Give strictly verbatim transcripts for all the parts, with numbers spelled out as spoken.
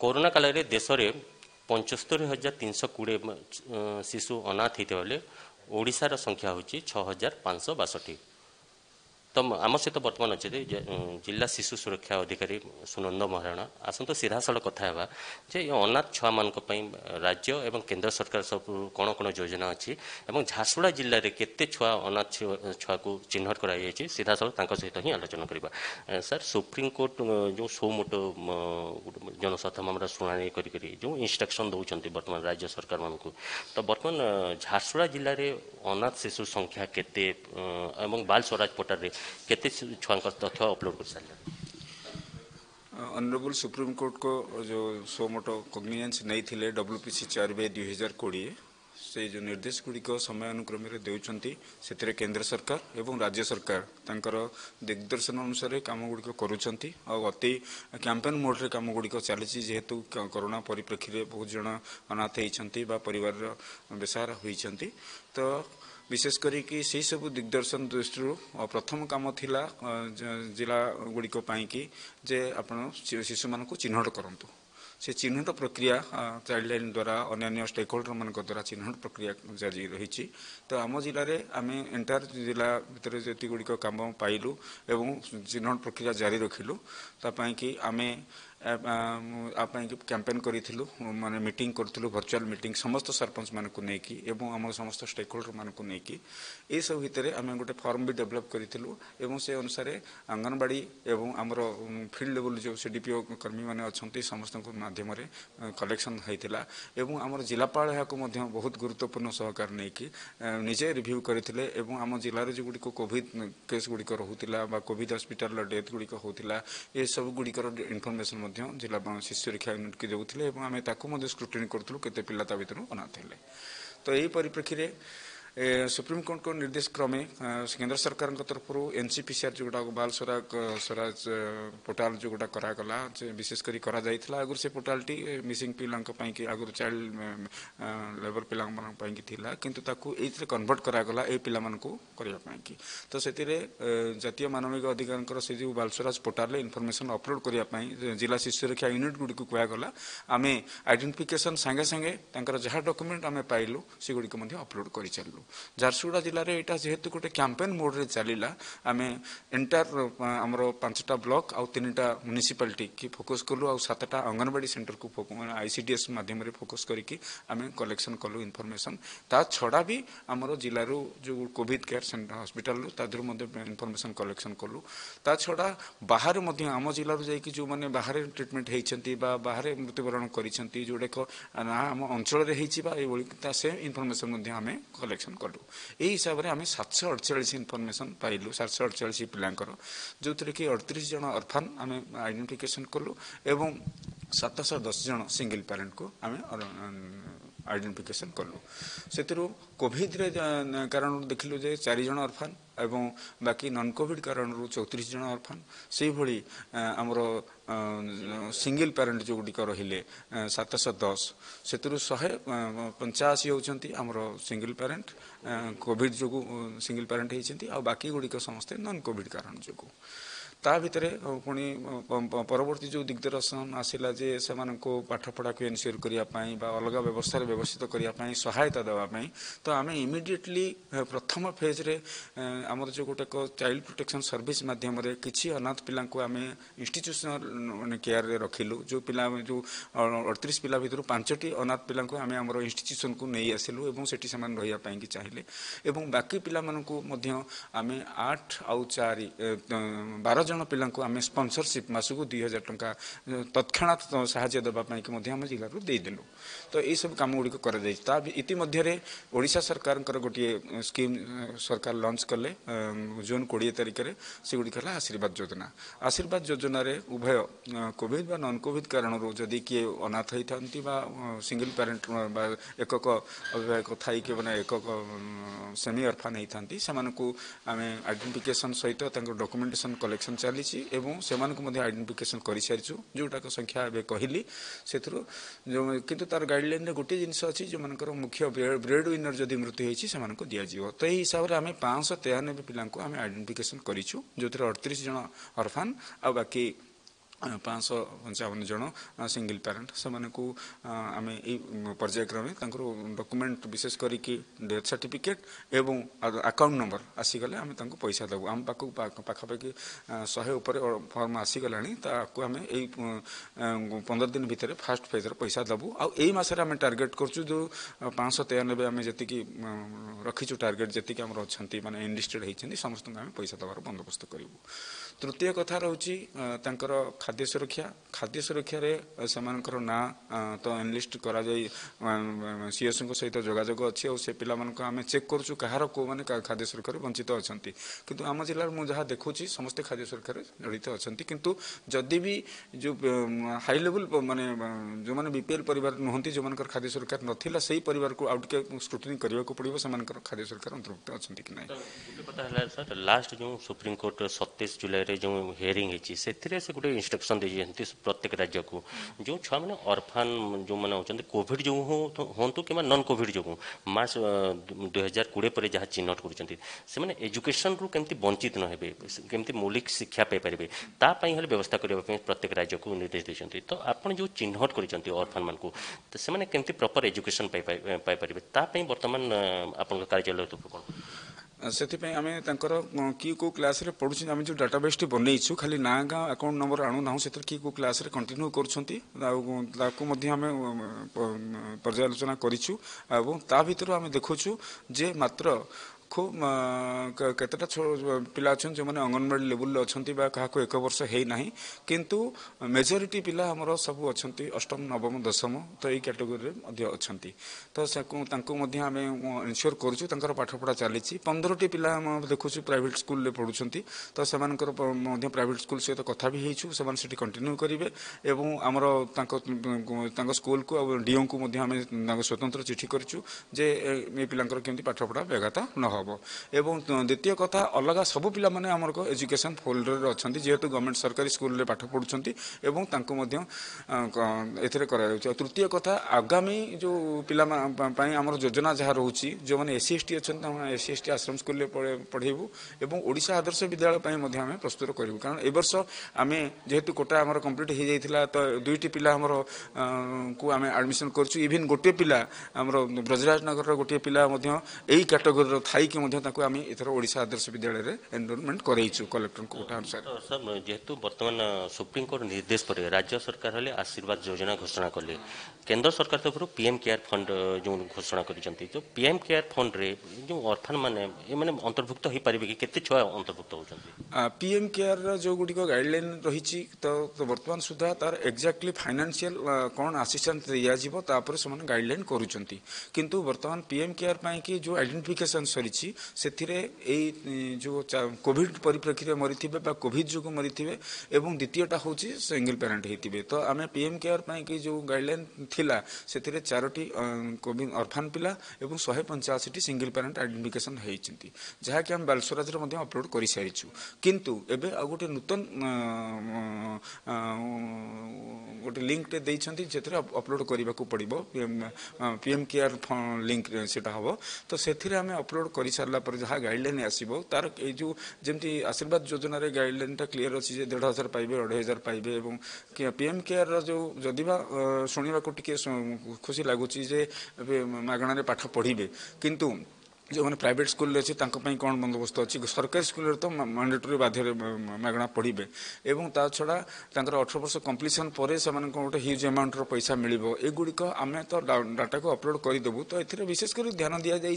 Corona काल में देश में पंचस्तरी हजार तीन सौ कोड़े शिशु अनाथ होते बेले ओडार संख्या हूँ छः हजार पाँच सौ बासठी। तो आम सहित बर्तमान अच्छे जिला शिशु सुरक्षा अधिकारी सुनंद महाराणा आसतु सीधा साल कथा जे अनाथ छुआ मान राज्य एवं केंद्र सरकार सब कौन कौन योजना अच्छी और झारसुगुड़ा जिले में केते छुआ अनाथ छुआ को चिन्हट कर सीधा साल सहित ही आलोचना करवा। सर सुप्रीमकोर्ट जो सो मोट जनस्वार्थ मामला शुणी करी जो इंस्ट्रक्शन दौरान बर्तमान राज्य सरकार मानक तो बर्तमान झारसुगुड़ा जिले में अनाथ शिशु संख्या केते बाल स्वराज पोर्टल केते छुआ तथ्य अपलोड कर सारे ऑनरेबल सुप्रीम कोर्ट को जो सो मोटो कॉग्निजेंस नहीं थिले डब्ल्यूपीसी चार बे दुई हजार कोड़े से जो निर्देश गुड़िक समयानुक्रम देउछंती से केंद्र सरकार एवं राज्य सरकार तांकर दिग्दर्शन अनुसार काम गुड़िक करुँचंती और अति कैंपेन मोड्रे काम गुड़िक चली जेहेतु कोरोना परिप्रेक्षी में बहुत जन अनाथ होती परिवार बेसहारा होती तो विशेष करी से सब दिग्दर्शन दृष्टि प्रथम काम थिला जिला गुड़िक कि जे आपण शिशु मान चिन्हट करंतु से चिन्हट प्रक्रिया चाइल्ड लाइन द्वारा अन्य स्टेक होल्डर मान द्वारा चिन्हट प्रक्रिया जारी रही। तो आम जिले में आम एंटायर जिला भितर जी गुड़िक काम पाइलु एवं चिन्हट प्रक्रिया जारी रखिलु कि आम आपकी कैंपेन करूँ माने मीटिंग करूँ वर्चुअल मीटिंग समस्त सरपंच मान को लेकिन एवं आम समस्त स्टेक होल्डर मान को लेकिन ये सब भितर आम गोटे फॉर्म भी डेवलप करूँ एवं से अनुसार आंगनबाड़ी एवं आमर फील्ड लेवल जो सी डीपीओ कर्मी मैंने अच्छा समस्त मध्यम कलेक्शन होता एवं आम जिलापा यहाँ बहुत गुरुत्वपूर्ण सहकार लेकिन निजे रिव्यू करते आम जिले जो गुड़िक कोविड केस गुड़िक रोला कोविड हस्पिटाल डेथ गुड़िक होता ये सब गुड़िकर इनफर्मेशन जिला शिशु सुरक्षा यूनिट की देते आम स्क्रूटिनी करूँ के पिला अनाथ है। तो यही परिप्रेक्षी में सुप्रीमकोर्ट को निर्देश क्रमे केंद्र सरकार तरफ एनसीपीसीआर जो गोटा बाल स्वराज पोर्टाल जो गोटा करागला विशेषकर आगुरी से पोर्टाल टी मिसिंग पिलां कि आगुरी चाइल्ड लेबर पिलां कि ताकू एइथरे कन्वर्ट करागला ए पिला मानकू करिया पाई कि तो सेतिरे जातीय मानविक अधिकार से जो बाल स्वराज पोर्टाल इनफर्मेशन अपलोड करिया पाई जिला शिशु सुरक्षा यूनिट गुडी को कहगला आम आइडेंटिफिकेशन संगे संगे जहाँ डॉक्यूमेंट आम पाइलु से गुडी अपलोड कर चलू। झारसुगुड़ा जिले में यहाँ जेहेतु गोटे कैंपेन मोड रे चलला आम एंटायर आम पांचटा ब्लॉक आउ तीन म्युनिसिपालिटी की फोकस कलु आ सातटा अंगनवाड़ी सेंटर को आईसीडीएस मध्यम फोकस करके आम कलेक्शन कलु इनफॉरमेशन ता छड़ा भी आम जिलू जो Covid care centre hospital information collection कलु ता छड़ा बाहर आम जिलू जा जो मैंने बाहर ट्रिटमेंट होती बाहर मृत्युवरण करोटाक ना आम अंचल से इनफॉरमेशन आम कलेक्शन कलु यही हिसाब से आम सात सौ अड़चाश इनफर्मेशन पाइलु सात सौ अड़चाश पिलांकर जो थी कि अड़तीस जन अर्फान आम आइडेंटिफिकेशन कलु एवं सात सौ दस जन सिंगल पेरेंट को आम आइडेंटिफिकेशन कलु से कोविड कारण देखलु जे चार जन अर्फान एवं बाकी नन कोविड कारण चौतीस जन अर्फान से भली आमर सिंगल पेरेंट जो गुड़िक रे सात सौ दस से शहे पंचाशी होती आमर सिंगल पेरेंट कोविड जो सिंगल पेरेंट होती आ बाकी गुड़िक समस्ते नन कोविड कारण जो ता भितर पुणी परवर्ती जो दिग्दर्शन आसला जे से पाठपढ़ा को एनश्योर करने अलग व्यवस्था व्यवस्थित करने सहायता देवाई तो आम इमिडिएटली प्रथम फेज रे आम जो गोटे चाइल्ड प्रोटेक्शन सर्विस मध्यम किसी अनाथ पिला आम इंस्टीट्यूशनल केयर रे रखिलु जो पिला जो अड़तीस पिला भितर पांचटी अनाथ पिला आम आम इंस्टीट्यूशन को नहीं आसिलु और सेठी सेमाने रहिया कि चाहिए और बाकी पिला मानकू मध्य आम आठ आउ चार बारह जन पिला आम स्पॉन्सरशिप मासक दुई हजार टंका तत्क्षणात साहाय्य देवाई कि आम जिलूर देदेलु। तो ये सब काम गुड़िक इतिमध्य ओडिशा सरकार गोटे स्कीम सरकार लॉन्च कले जून कोड़े तारिख से गुड़िक है आशीर्वाद योजना। आशीर्वाद योजना रे उभय कोविड बा नन कोविड कारण जदि किए अनाथ होती सिंगल पेरेंट एकक अभिभावक थी मैंने एकक सेमी अर्फान होती से आम आइडेंटिफिकेशन सहित डॉक्यूमेंटेशन कलेक्शन चली से आइडेंटिफिकेशन कर सारी जोटाक संख्या ए कहली से कि तार गाइडलाइन रे गोटे जिनस अच्छी जो मान मुख्य ब्रेड विनर जदि मृत्यु होती से दि जाए। तो यही हिसाब से आम पाँच सौ तेयानबे पिला आम आइडेंटिफिकेशन करूँ जो अड़तीस जन अर्फान आ बाकी पाँच सौ पंचावन जन सिंगल पेरेन्ट से आम पर्यायक्रमे डॉक्यूमेंट विशेष करके डेथ सर्टिफिकेट एवं अकाउंट नंबर आसीगले आम पैसा देव आम पाखापाखि शहे फर्म आसीगला आम यही पंद्रह दिन भितर फास्ट फेज पैसा देवु आसमें टार्गेट करूँ जो पाँच सौ तेयानबे आम जी रखीचु टार्गेट जी आम अच्छा मानते इंडस्ट्रेड होती समस्त आम पैसा देवार बंदोबस्त करूँ। तृतीय कथा रोचे खाद्य सुरक्षा खाद्य सुरक्षा से ना तो एनलिस्ट कर सीएसओ को सहित जोजोग अच्छी और से पाक आम चेक करूँ कहार को मैंने खाद्य सुरक्षा वंचित अच्छा किंतु आम जिले में जहाँ देखुँ समस्ते खाद्य सुरक्षा जड़ित अच्छा किंतु जदि भी जो हाई लेवल माने जो मैंने बीपीएल परिवार नुहति जो खाद्य सुरक्षा नाला से ही परिवार को आउटे स्क्रुटनी करने को पड़ो से खाद्य सुरक्षा अंतर्भुक्त अच्छा कि ना। सर लास्ट जो सुप्रीमकोर्ट सतैश जुलाई जो हियरिंग से गोटे इंस्ट्रक्शन देते प्रत्येक राज्य को जो छुआ मैंने अर्फान जो मैंने होते कोविड जो हूँ कि नन कोविड जो मार्च दुई हजार कोड़े पर जहाँ चिन्ह कर एजुकेशन रु के वंचित नए के मौलिक शिक्षा पाइपर तापाई व्यवस्था करने प्रत्येक राज्य को निर्देश देते तो आपड़ जो चिन्हट करफान मान को से कमी प्रपर एजुकेशन पाइपर तापाई बर्तमान आप कार्यालय कौन से आम कि को क्लास रे पढ़ुँ आम जो डाटाबेस टी बनईचु खाली ना गाँ अकाउंट नंबर आणुना से कि को क्लास रे कंटिन्यू करआलोचना करा आम देखुचु जे मात्र खूब कतेटा पिला अच्छा जो मैंने अंगनवाड़ी लेवल अच्छा क्या एक वर्ष है ना किंतु मेजोरीटी पिला हमरो सब अच्छा अष्टम नवम दशम तो यही कैटेगोरी अच्छा तो आम इनश्योर कर पाठपढ़ा चली पंद्रह पिला देखु प्राइवेट स्कूल में पढ़ुंट तो से प्राइवेट स्कूल सहित कथा भी होचु से कंटिन्यू करेंगे एवं आमर स्कूल को डीओ को स्वतंत्र चिठी करूँ जे ये पिलांकर केमती पाठपढ़ा व्याघात न एवं द्वितीय कथा अलग सबू पिला माने हमर को एजुकेशन फोल्डर अच्छा जेहेतु गवर्नमेंट सरकारी स्कूल रे पाठ पढ़ुछंती एवं तांको मध्य एथरे करा जाउछ। तृतीय कथा आगामी जो पिला पाई हमर योजना जहाँ रोची जो माने एससी एसटी अच्छा एससी एसटी आश्रम स्कूल रे पढ़ेबू एवं ओडिशा आदर्श विद्यालय पाई मध्य हमें प्रस्तुत करू कारण ए वर्ष आम जेहेतु कोटा हमर कंप्लीट हो जाइतिला तो दुईटी पिला हमर को आम एडमिशन करछु इवन गोटे पिला हमर ब्रजराज नगर रो गोटे पिला मध्य एई कैटेगरी थाईक एथर ओडिशा आदर्श विद्यालय रे एनरोलमेंट करेचु कलेक्टर को अनुसार। सर जेहेतु बर्तमान सुप्रीम कोर्ट निर्देश पर राज्य सरकार हले आशीर्वाद योजना घोषणा कले केंद्र सरकार तरफ पीएम केयर फंड जो घोषणा करछंती तो पीएम केयर फंड रे जो अर्फान माने ए माने अंतर्भुक्त हो पारिबे कि केते छुआ अंतर्भुक्त होचंती पीएम केयर रो जो गुडी को गाइडलाइन रहिची तो वर्तमान सुधा तार एग्जैक्टली फाइनेंशियल कोन असिस्टेंस दिया जीवो तापर से माने गाइडलाइन करूचंती किंतु वर्तमान पीएम केयर पाई कि जो आइडेंटिफिकेशन सरी जो कोविड परिप्रेक्षी मरीथे कोविड जो मरीथे एवं द्वितीयटा हूँ सिंगल पेरेन्ट होते तो आम पीएम केयर पाई जो गाइडलाइन थिला से चारोटी अर्फान पिला एवं शहे पंचाशी सिंगल पेरेन्ट आइडेंटिफिकेशन होती जहाँकि आम बालसराज अपलोड कर सारीचु किंतु एबे आ गोटे नूतन गोटे लिंकटे देइछंती जेतरे अपलोड करने को पड़ो पीएम केयर लिंक से हम तो से आम अपलोड कर सारापर जहाँ गाइडलाइन आसो तार जो जमी आशीर्वाद योजना गाइडलाइन क्लीयर अच्छी देढ़ हजार पाइबे अढ़ाई हजार पाइबे पीएम केयर जो जदिबा शुणा टे खुशी लगुच मागणारे पाठ पढ़े किंतु जो मैंने प्राइवेट स्कूल अच्छी कौन बंदोबस्त अच्छी सरकारी स्कूल तो मैंडेटोरी बाध्य मागणा पढ़े एवं ता छड़ा अठारह वर्ष कम्प्लीसन पर से गोटे ह्यूज अमाउंटर पैसा मिल युड़िक आम तो डाटा को अपलोड करदेबू तो ये विशेषकर ध्यान दि जाए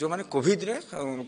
जो मैंने कोविड रे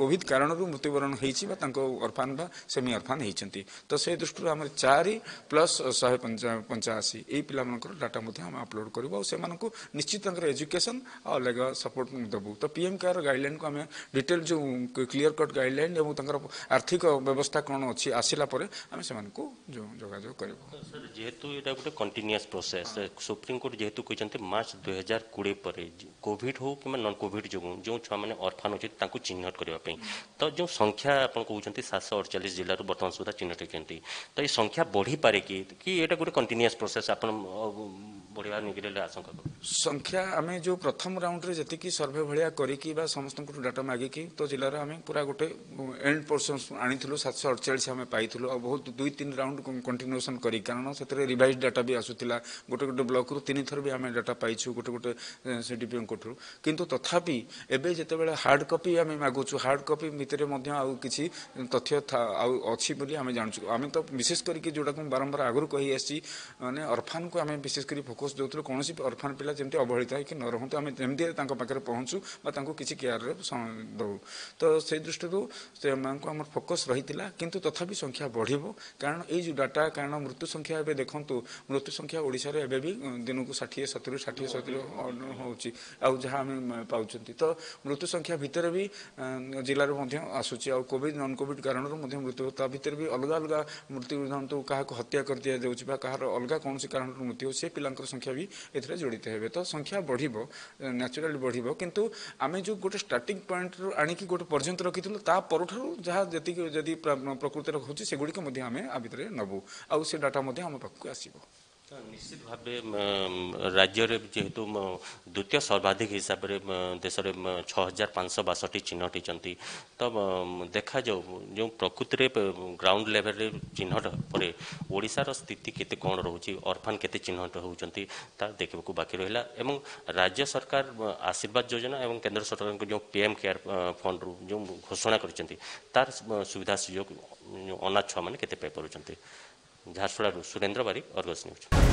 कोविड कारण मृत्युवरण होर्फान सेमी अर्फान होती तो से दृष्टि आम चार प्लस शहे पंचाशी यही पाकर डाटा आम अपलोड करूँ निश्चित एजुकेशन अलग सपोर्ट देव तो पीएम केयर गाइडलाइन को आम डिटेल जो क्लियर कट गाइडलाइन एवं आर्थिक व्यवस्था कौन अच्छी आसला आम से जो जोजोग कर जेहेतु ये गोटे कंटिन्यूअस प्रोसेस सुप्रीमकोर्ट जेहेतु कहते मार्च दुई हजार कोड़े पर कोविड हो कि नन कोविड जो जो छुआ मैंने अर्फान होती चिन्हट करने तो जो संख्या आप कहते सात सौ अड़चाश जिलूर बर्तमान सुधा चिन्हट होती तो ये संख्या बढ़ी पारे कि गोटे कंटिन्यूअस प्रोसेस आप बढ़िया आशंका कर संख्या आम जो प्रथम राउंड रे जतिकी सर्वे भाया करी समस्त डाटा मागिकी तो जिलार आम पूरा गोटे एंड पोर्सन आनीलु सात सौ अड़चाश आम पाई बहुत दुई तीन राउंड कंटिन्यूएसन करी कारण से रिवाइज डाटा भी आसूला गोटे गोटे ब्लॉक रु तीन थर भी आम डाटा पाइछू गोटे गोटे सीडीपीओ कोठू किंतु तथापि एबे जेतेबेला हार्ड कॉपी आम मागुचु हार्ड कॉपी भितर आउ किसी तथ्य अच्छी आम जानूँ आम तो विशेष करके जोटा बारंबार आगुरी कही आसी मैंने अर्फान को आम विशेष कर फोकस दूसरे कौन अर्फान पिला जमी अवहेलित है कि न रुँ तो आम जमी पाखे पहुँचू किसी केयर दू तो से दृष्टि से आम फोकस रही किंतु तथापि संख्या बढ़ कारण ये डाटा कारण मृत्यु संख्या ए देखूँ मृत्यु संख्या ओडिशा रे एबे भी दिन को षाठी सतुरी षाठी सतुरी होउची आ जहाँ आम पाँच तो मृत्यु संख्या भितर भी जिलार आसूसी आ कोविड नन कोविड कारण मृत्यु ता भर भी अलग अलग मृत्यु धरतु क्या हत्या कर दि जाऊँ कह अलग कौन कारण मृत्यु से पिला संख्या भी ए जोड़ित है तो संख्या बढ़ न्याचुराली बढ़ कितु आम जो गोटे स्टार्टिंग पॉइंट आणिकी गोटे पर्यंत रखी जहाँ जी जी प्रकृति रखुच्छे सेगुड़िक आ भितर नबू आउ से डाटा आम पाक आसो निश्चित भाव राज्य जेहेतु द्वितीय सर्वाधिक हिसाब से देश में छः हजार पाँच सौ बासठी चिन्हटी तो देखा जाऊ जो प्रकृति ग्राउंड लेवल चिन्हट पर ओडिशार स्थिति केते कौन रोचे अर्फान केते चिन्हट होती देखने को बाकी रहा राज्य सरकार आशीर्वाद योजना और केन्द्र सरकार जो पीएम केयर फंड रु जो घोषणा कर तार सुविधा सुयोग अनाथ छुआ मैंने केते पाई पारुछंती। Jharsuguda Surendra Barik, Argus news.